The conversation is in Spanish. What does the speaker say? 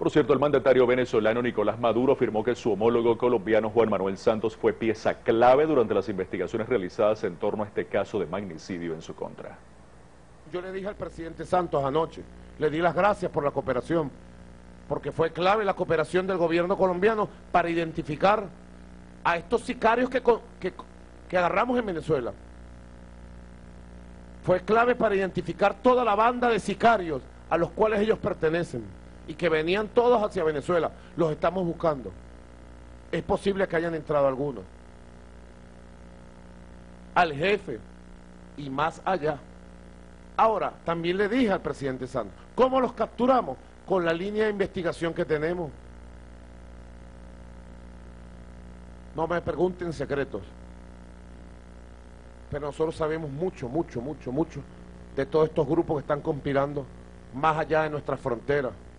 Por cierto, el mandatario venezolano Nicolás Maduro afirmó que su homólogo colombiano Juan Manuel Santos fue pieza clave durante las investigaciones realizadas en torno a este caso de magnicidio en su contra. Yo le dije al presidente Santos anoche, le di las gracias por la cooperación, porque fue clave la cooperación del gobierno colombiano para identificar a estos sicarios que agarramos en Venezuela. Fue clave para identificar toda la banda de sicarios a los cuales ellos pertenecen y que venían todos hacia Venezuela. Los estamos buscando. Es posible que hayan entrado algunos. Al jefe y más allá. Ahora, también le dije al presidente Santos, ¿cómo los capturamos? Con la línea de investigación que tenemos. No me pregunten secretos. Pero nosotros sabemos mucho de todos estos grupos que están conspirando más allá de nuestras fronteras.